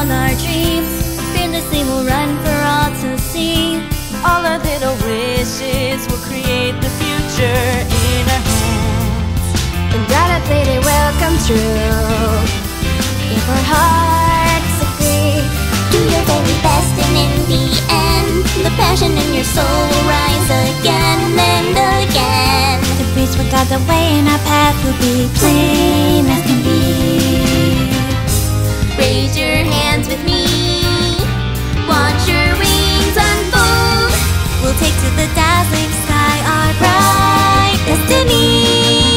all our dreams. Fantasy will run for all to see. All our little wishes will create the future in our hands. And gotta pray they will come true if our hearts agree. Do your very best and in the end, the passion in your soul will rise again and again. The peace will guide the way and our path will be plain as can be. Raise your hands with me, watch your wings unfold. We'll take to the dazzling sky our bright destiny.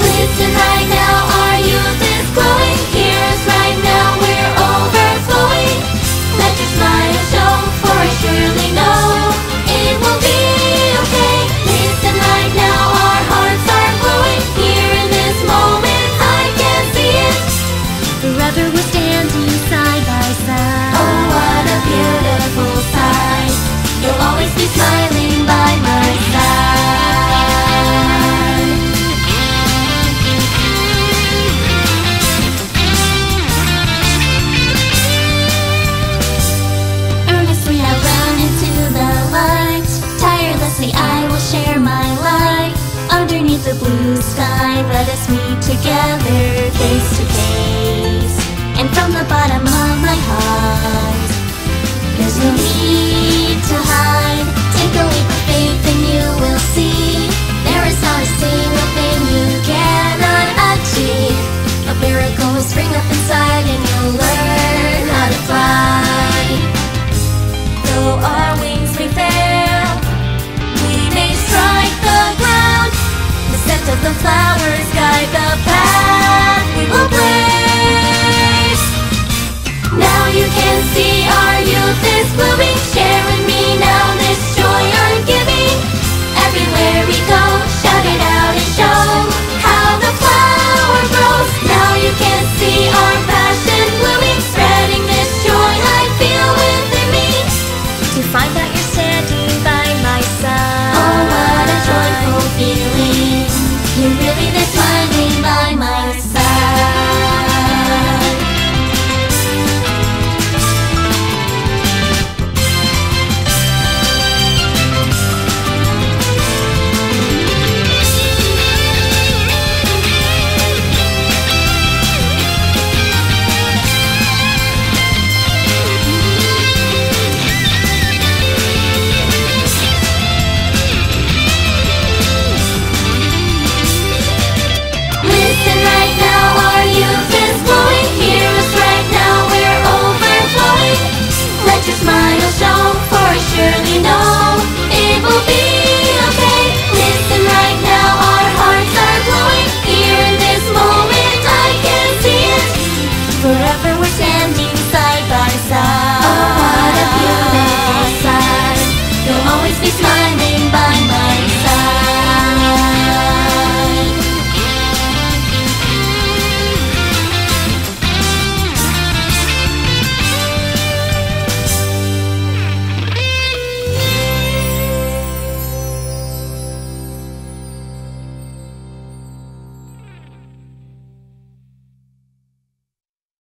Listen right now, our youth is glowing. Hear us right now, we're overflowing. Let your smile show, for I surely know it will be okay. Listen right now, our hearts are glowing. Here in this moment, I can see it. Forever we're standing side by side. Oh, what a beautiful sight. You'll always be smiling by my side. Earnestly I run into the light. Tirelessly I will share my light. Underneath the blue sky, let us meet together face to face. And from the bottom of my heart, there's no need.